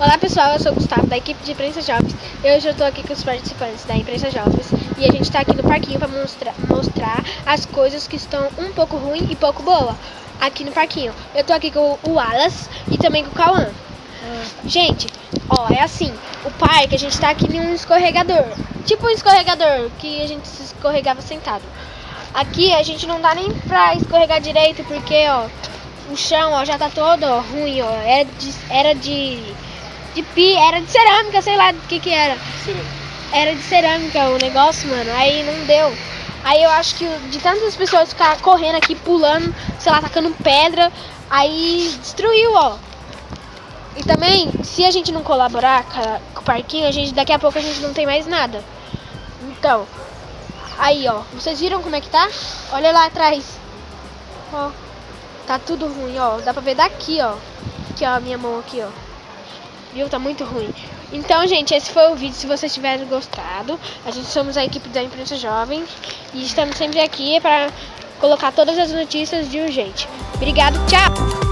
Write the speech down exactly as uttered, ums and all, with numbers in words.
Olá pessoal, eu sou o Gustavo da equipe de Imprensa Jovem e hoje eu estou aqui com os participantes da Imprensa Jovem e a gente está aqui no parquinho para mostrar, mostrar as coisas que estão um pouco ruim e pouco boa aqui no parquinho. Eu estou aqui com o Wallace e também com o Kauã. Hum. Gente, ó, é assim, o parque a gente está aqui num escorregador, tipo um escorregador que a gente se escorregava sentado. Aqui a gente não dá nem pra escorregar direito porque, ó, o chão, ó, já tá todo, ó, ruim, ó, era de, era de, de pi, era de cerâmica, sei lá do que que era. Era de cerâmica o negócio, mano, aí não deu. Aí eu acho que de tantas pessoas ficar correndo aqui, pulando, sei lá, tacando pedra, aí destruiu, ó. E também, se a gente não colaborar com o parquinho, a gente, daqui a pouco a gente não tem mais nada. Então, aí, ó, vocês viram como é que tá? Olha lá atrás, ó. Tá tudo ruim, ó. Dá pra ver daqui, ó. Aqui, ó, a minha mão aqui, ó. Viu? Tá muito ruim. Então, gente, esse foi o vídeo. Se vocês tiverem gostado, a gente somos a equipe da Imprensa Jovem e estamos sempre aqui pra colocar todas as notícias de urgente. Obrigado, tchau!